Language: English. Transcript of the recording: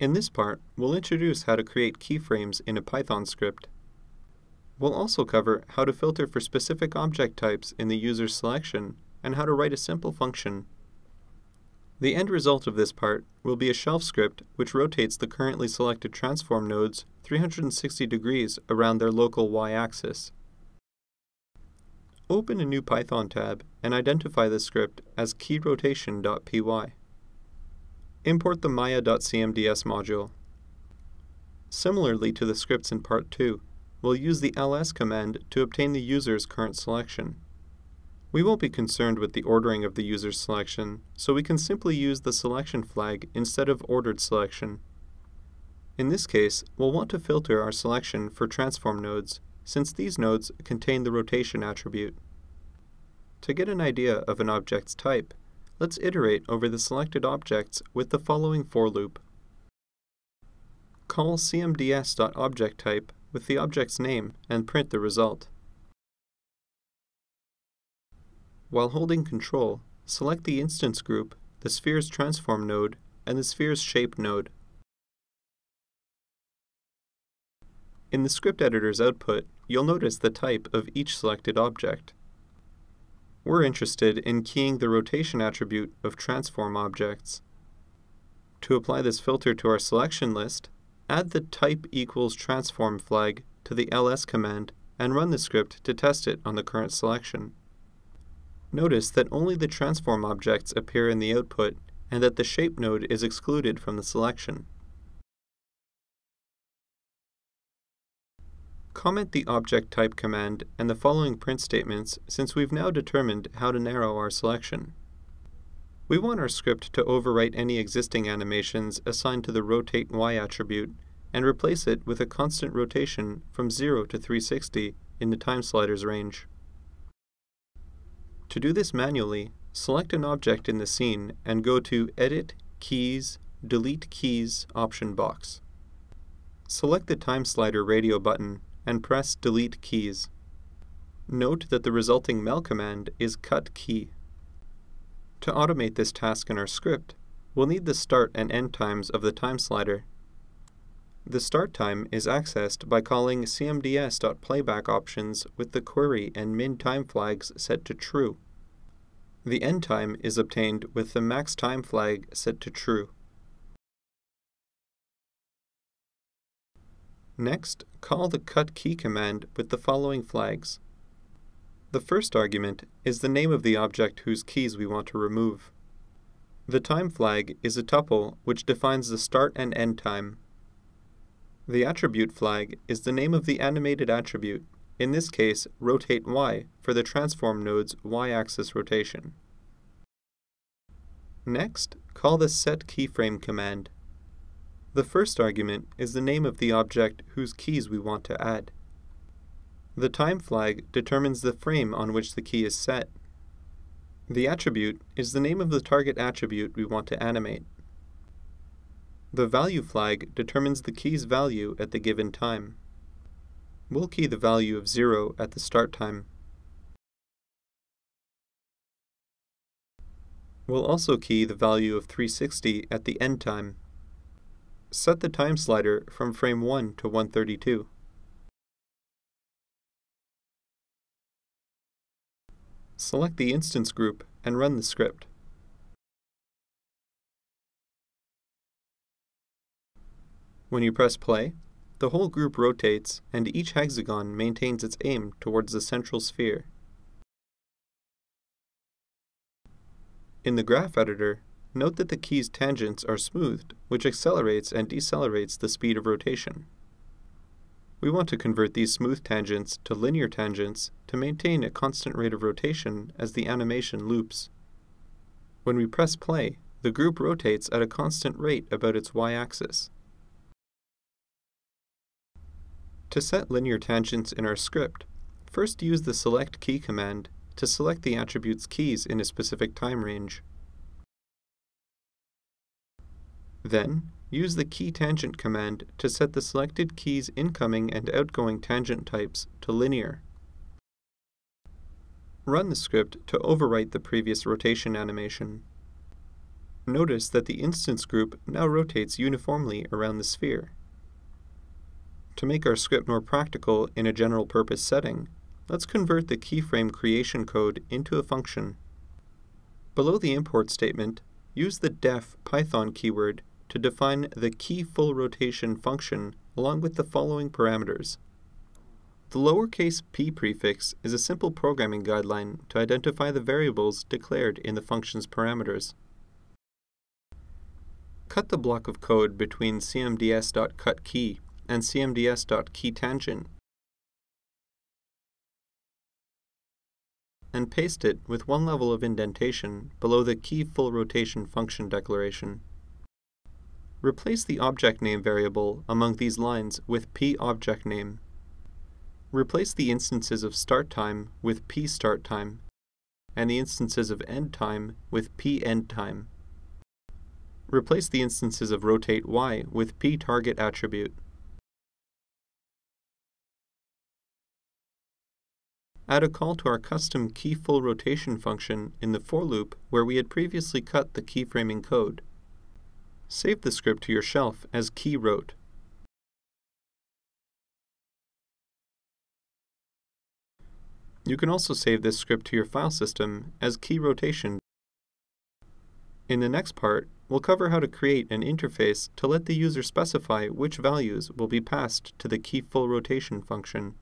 In this part, we'll introduce how to create keyframes in a Python script. We'll also cover how to filter for specific object types in the user's selection and how to write a simple function. The end result of this part will be a shelf script which rotates the currently selected transform nodes 360 degrees around their local y-axis. Open a new Python tab and identify the script as keyRotation.py. Import the Maya.cmds module. Similarly to the scripts in Part 2, we'll use the ls command to obtain the user's current selection. We won't be concerned with the ordering of the user's selection, so we can simply use the selection flag instead of ordered selection. In this case, we'll want to filter our selection for transform nodes, since these nodes contain the rotation attribute. To get an idea of an object's type, let's iterate over the selected objects with the following for loop. Call cmds.objectType with the object's name and print the result. While holding Ctrl, select the instance group, the sphere's transform node, and the sphere's shape node. In the script editor's output, you'll notice the type of each selected object. We're interested in keying the rotation attribute of transform objects. To apply this filter to our selection list, add the type equals transform flag to the ls command and run the script to test it on the current selection. Notice that only the transform objects appear in the output and that the shape node is excluded from the selection. Comment the object type command and the following print statements since we've now determined how to narrow our selection. We want our script to overwrite any existing animations assigned to the RotateY attribute and replace it with a constant rotation from 0 to 360 in the time sliders range. To do this manually, select an object in the scene and go to Edit, Keys, Delete Keys option box. Select the time slider radio button and press Delete Keys. Note that the resulting MEL command is CutKey. To automate this task in our script, we'll need the start and end times of the time slider. The start time is accessed by calling cmds.playbackOptions with the query and min time flags set to true. The end time is obtained with the max time flag set to true. Next, call the cutKey command with the following flags. The first argument is the name of the object whose keys we want to remove. The time flag is a tuple which defines the start and end time. The attribute flag is the name of the animated attribute, in this case RotateY, for the transform node's y-axis rotation. Next, call the setKeyframe command. The first argument is the name of the object whose keys we want to add. The time flag determines the frame on which the key is set. The attribute is the name of the target attribute we want to animate. The value flag determines the key's value at the given time. We'll key the value of 0 at the start time. We'll also key the value of 360 at the end time. Set the time slider from frame 1 to 132. Select the instance group and run the script. When you press play, the whole group rotates and each hexagon maintains its aim towards the central sphere. In the graph editor, note that the key's tangents are smoothed, which accelerates and decelerates the speed of rotation. We want to convert these smooth tangents to linear tangents to maintain a constant rate of rotation as the animation loops. When we press play, the group rotates at a constant rate about its y-axis. To set linear tangents in our script, first use the select key command to select the attribute's keys in a specific time range. Then, use the keyTangent command to set the selected key's incoming and outgoing tangent types to linear. Run the script to overwrite the previous rotation animation. Notice that the instance group now rotates uniformly around the sphere. To make our script more practical in a general purpose setting, let's convert the keyframe creation code into a function. Below the import statement, use the def Python keyword to define the keyFullRotation function along with the following parameters. The lowercase p prefix is a simple programming guideline to identify the variables declared in the function's parameters. Cut the block of code between cmds.cutKey and cmds.keyTangent and paste it with one level of indentation below the keyFullRotation function declaration. Replace the object name variable among these lines with p_object_name. Replace the instances of start time with p_start_time and the instances of end time with p_end_time. Replace the instances of RotateY with p_target attribute. Add a call to our custom keyFullRotation function in the for loop where we had previously cut the keyframing code. Save the script to your shelf as keyRote. You can also save this script to your file system as keyRotation. In the next part, we'll cover how to create an interface to let the user specify which values will be passed to the keyFullRotation function.